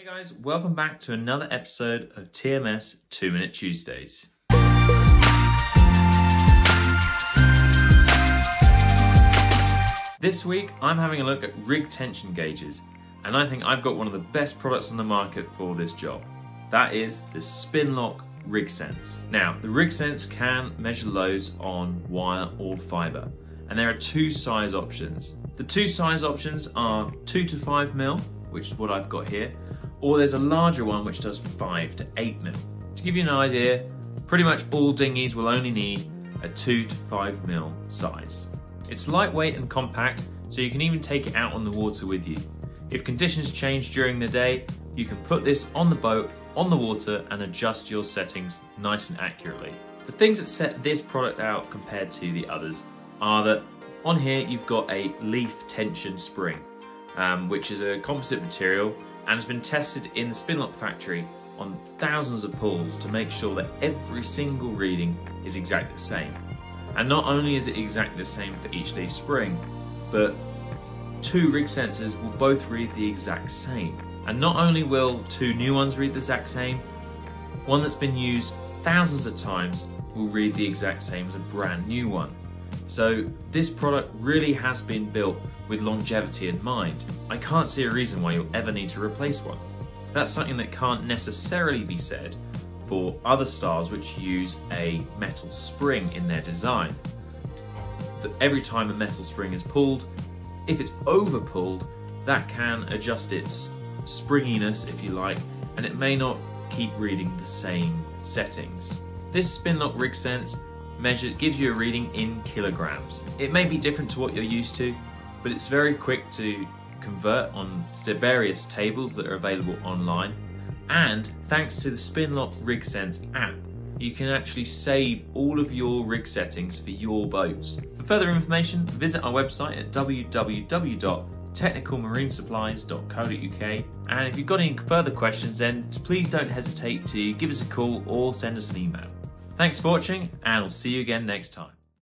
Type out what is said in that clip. Hey guys, welcome back to another episode of TMS 2 Minute Tuesdays. This week I'm having a look at rig tension gauges, and I think I've got one of the best products on the market for this job. That is the Spinlock Rig-Sense. Now, the Rig-Sense can measure loads on wire or fiber, and there are two size options. The two size options are 2 to 5 mil, which is what I've got here, or there's a larger one which does 5 to 8 mil. To give you an idea, pretty much all dinghies will only need a 2 to 5 mil size. It's lightweight and compact, so you can even take it out on the water with you. If conditions change during the day, you can put this on the boat, on the water, and adjust your settings nice and accurately. The things that set this product out compared to the others are that on here you've got a leaf tension spring, which is a composite material and has been tested in the Spinlock factory on thousands of pulls to make sure that every single reading is exactly the same. And not only is it exactly the same for each leaf spring, but two rig sensors will both read the exact same. And not only will two new ones read the exact same, one that's been used thousands of times will read the exact same as a brand new one. So this product really has been built with longevity in mind. I can't see a reason why you'll ever need to replace one. That's something that can't necessarily be said for other styles which use a metal spring in their design. Every time a metal spring is pulled, if it's over pulled, that can adjust its springiness, if you like, and it may not keep reading the same settings. This Spinlock Rig-Sense gives you a reading in kilograms. It may be different to what you're used to, but it's very quick to convert on the various tables that are available online. And thanks to the Spinlock Rig-Sense app, you can actually save all of your rig settings for your boats. For further information, visit our website at www.technicalmarinesupplies.co.uk, and if you've got any further questions, then please don't hesitate to give us a call or send us an email. Thanks for watching, and I'll see you again next time.